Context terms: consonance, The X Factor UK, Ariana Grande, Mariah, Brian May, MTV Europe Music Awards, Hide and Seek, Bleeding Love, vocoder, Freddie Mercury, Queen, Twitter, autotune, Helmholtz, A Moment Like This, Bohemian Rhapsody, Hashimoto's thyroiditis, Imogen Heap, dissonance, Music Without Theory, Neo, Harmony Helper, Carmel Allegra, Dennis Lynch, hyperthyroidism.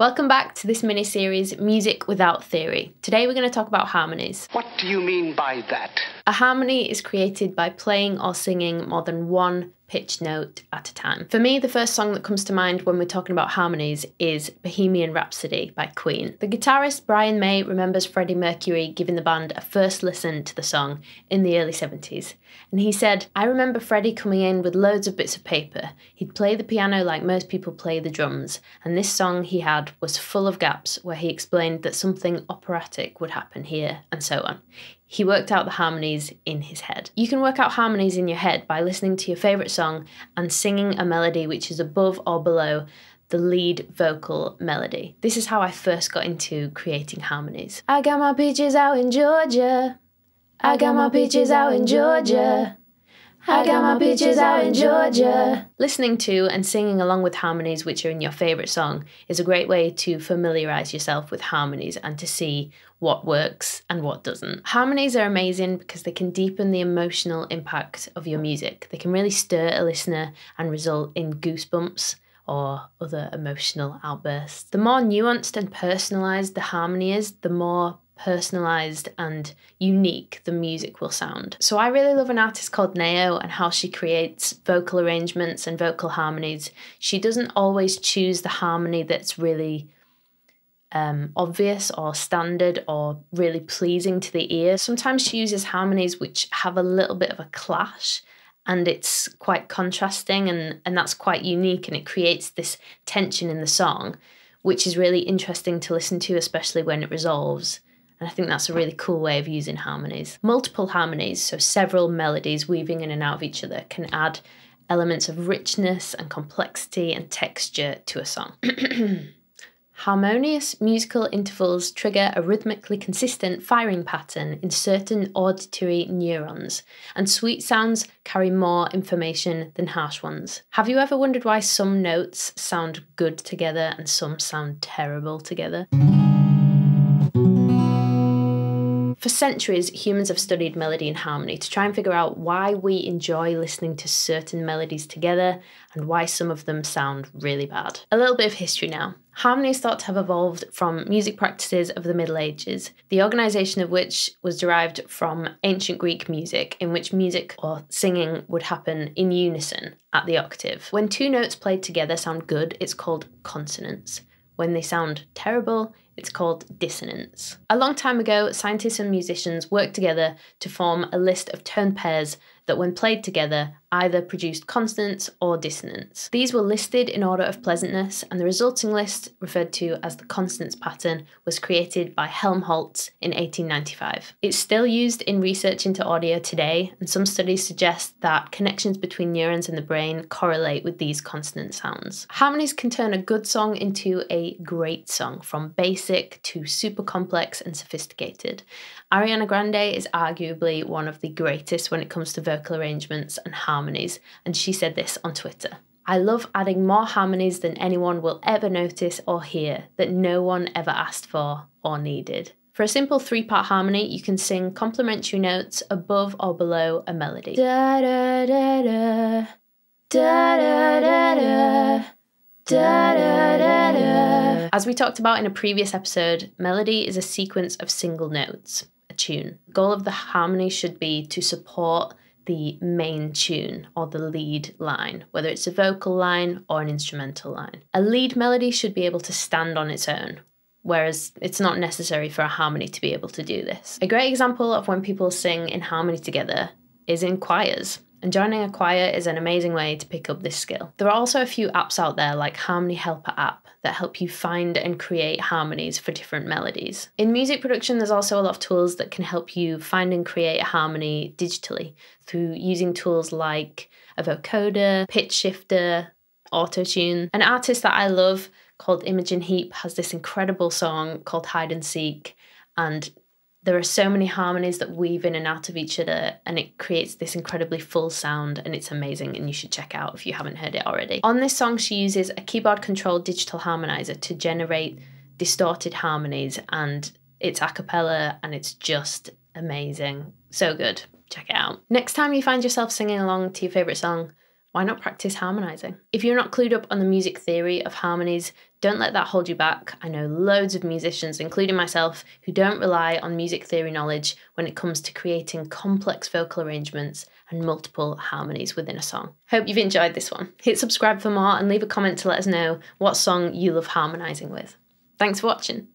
Welcome back to this mini-series, Music Without Theory. Today we're going to talk about harmonies. What do you mean by that? A harmony is created by playing or singing more than one pitch note at a time. For me, the first song that comes to mind when we're talking about harmonies is Bohemian Rhapsody by Queen. The guitarist Brian May remembers Freddie Mercury giving the band a first listen to the song in the early 70s. And he said, "I remember Freddie coming in with loads of bits of paper. He'd play the piano like most people play the drums. And this song he had was full of gaps where he explained that something operatic would happen here and so on. He worked out the harmonies in his head." You can work out harmonies in your head by listening to your favourite song and singing a melody which is above or below the lead vocal melody. This is how I first got into creating harmonies. I got my peaches out in Georgia. I got my peaches out in Georgia. I got my peaches out in Georgia. Listening to and singing along with harmonies which are in your favourite song is a great way to familiarise yourself with harmonies and to see what works and what doesn't. Harmonies are amazing because they can deepen the emotional impact of your music. They can really stir a listener and result in goosebumps or other emotional outbursts. The more nuanced and personalised the harmony is, the more personalised and unique the music will sound. So I really love an artist called Neo and how she creates vocal arrangements and vocal harmonies. She doesn't always choose the harmony that's really obvious or standard or really pleasing to the ear. Sometimes she uses harmonies which have a little bit of a clash, and it's quite contrasting, and that's quite unique, and it creates this tension in the song, which is really interesting to listen to, especially when it resolves. And I think that's a really cool way of using harmonies. Multiple harmonies, so several melodies weaving in and out of each other, can add elements of richness and complexity and texture to a song. Harmonious musical intervals trigger a rhythmically consistent firing pattern in certain auditory neurons, and sweet sounds carry more information than harsh ones. Have you ever wondered why some notes sound good together and some sound terrible together? For centuries, humans have studied melody and harmony to try and figure out why we enjoy listening to certain melodies together and why some of them sound really bad. A little bit of history now. Harmony is thought to have evolved from music practices of the Middle Ages, the organisation of which was derived from ancient Greek music, in which music or singing would happen in unison at the octave. When two notes played together sound good, it's called consonance. When they sound terrible, it's called dissonance. A long time ago, scientists and musicians worked together to form a list of tone pairs that, when played together, either produced consonance or dissonance. These were listed in order of pleasantness, and the resulting list, referred to as the consonance pattern, was created by Helmholtz in 1895. It's still used in research into audio today, and some studies suggest that connections between neurons in the brain correlate with these consonant sounds. Harmonies can turn a good song into a great song, from basic to super complex and sophisticated. Ariana Grande is arguably one of the greatest when it comes to vocal arrangements and harmonies, and she said this on Twitter: "I love adding more harmonies than anyone will ever notice or hear, that no one ever asked for or needed." For a simple three-part harmony, you can sing complementary notes above or below a melody. Da da da da da da da da da da da. As we talked about in a previous episode, melody is a sequence of single notes, a tune. The goal of the harmony should be to support the main tune or the lead line, whether it's a vocal line or an instrumental line. A lead melody should be able to stand on its own, whereas it's not necessary for a harmony to be able to do this. A great example of when people sing in harmony together is in choirs, and joining a choir is an amazing way to pick up this skill. There are also a few apps out there, like Harmony Helper app, that help you find and create harmonies for different melodies. In music production, there's also a lot of tools that can help you find and create a harmony digitally through using tools like a vocoder, pitch shifter, autotune. An artist that I love called Imogen Heap has this incredible song called Hide and Seek, and there are so many harmonies that weave in and out of each other, and it creates this incredibly full sound, and it's amazing, and you should check out if you haven't heard it already. On this song, she uses a keyboard-controlled digital harmonizer to generate distorted harmonies, and it's a cappella, and it's just amazing. So good. Check it out. Next time you find yourself singing along to your favourite song, why not practice harmonizing? If you're not clued up on the music theory of harmonies, don't let that hold you back. I know loads of musicians, including myself, who don't rely on music theory knowledge when it comes to creating complex vocal arrangements and multiple harmonies within a song. Hope you've enjoyed this one. Hit subscribe for more and leave a comment to let us know what song you love harmonizing with. Thanks for watching.